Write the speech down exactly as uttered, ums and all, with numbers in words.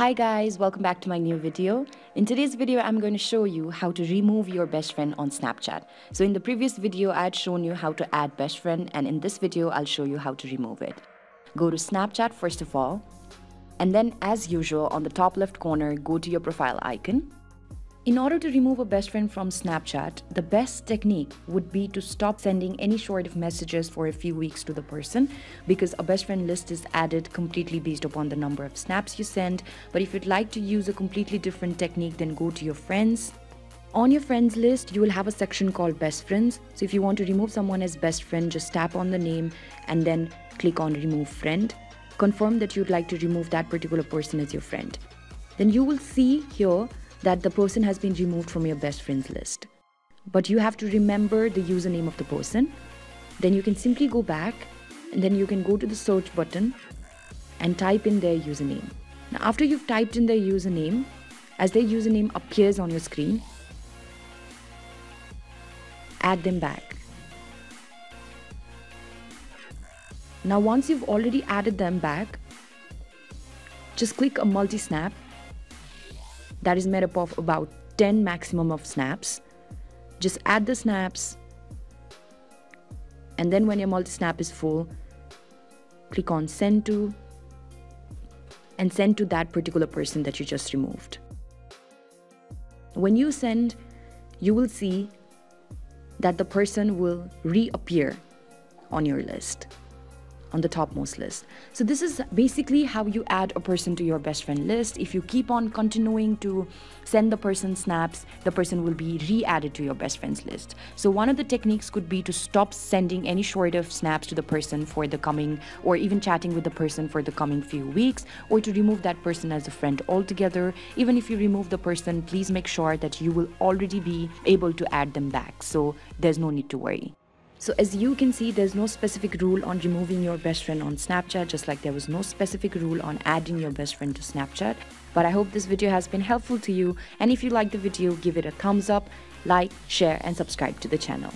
Hi guys, welcome back to my new video. In today's video, I'm going to show you how to remove your best friend on Snapchat. So in the previous video, I had shown you how to add best friend, and in this video, I'll show you how to remove it. Go to Snapchat first of all, and then as usual, on the top left corner, go to your profile icon. In order to remove a best friend from Snapchat, the best technique would be to stop sending any sort of messages for a few weeks to the person, because a best friend list is added completely based upon the number of snaps you send. But if you'd like to use a completely different technique, then go to your friends. On your friends list, you will have a section called best friends. So if you want to remove someone as best friend, just tap on the name and then click on remove friend. Confirm that you'd like to remove that particular person as your friend. Then you will see here that the person has been removed from your best friends list. But you have to remember the username of the person. Then you can simply go back and then you can go to the search button and type in their username. Now, after you've typed in their username, as their username appears on your screen, add them back. Now, once you've already added them back, just click a multi-snap. That is made up of about ten maximum of snaps. Just add the snaps, and then when your multi-snap is full, click on send to, and send to that particular person that you just removed. When you send, you will see that the person will reappear on your list, on the topmost list. So this is basically how you add a person to your best friend list. If you keep on continuing to send the person snaps, the person will be re-added to your best friends list. So one of the techniques could be to stop sending any sort of snaps to the person for the coming, or even chatting with the person for the coming few weeks, or to remove that person as a friend altogether. Even if you remove the person, please make sure that you will already be able to add them back. So there's no need to worry. So as you can see, there's no specific rule on removing your best friend on Snapchat, just like there was no specific rule on adding your best friend to Snapchat. But I hope this video has been helpful to you. And if you like the video, give it a thumbs up, like, share, and subscribe to the channel.